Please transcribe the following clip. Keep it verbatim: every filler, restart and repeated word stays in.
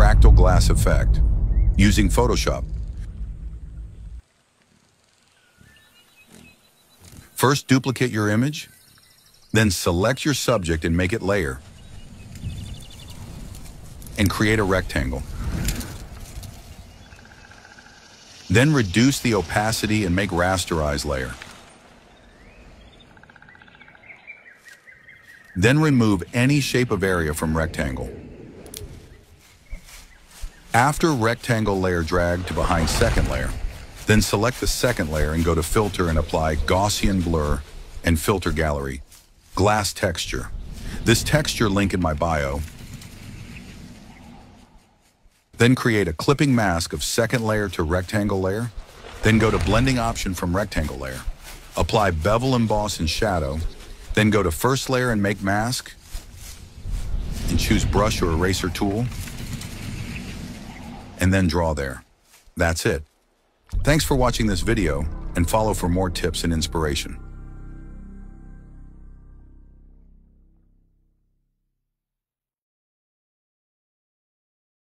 fractal glass effect using Photoshop. First, duplicate your image, then select your subject and make it layer, and create a rectangle. Then reduce the opacity and make rasterize layer. Then remove any shape of area from rectangle. After rectangle layer, drag to behind second layer. Then select the second layer and go to Filter and apply Gaussian Blur and Filter Gallery. Glass Texture. This texture link in my bio. Then create a clipping mask of second layer to rectangle layer. Then go to Blending option from rectangle layer. Apply Bevel Emboss and Shadow. Then go to first layer and make mask. And choose Brush or Eraser tool. And then draw there. That's it. Thanks for watching this video, and follow for more tips and inspiration.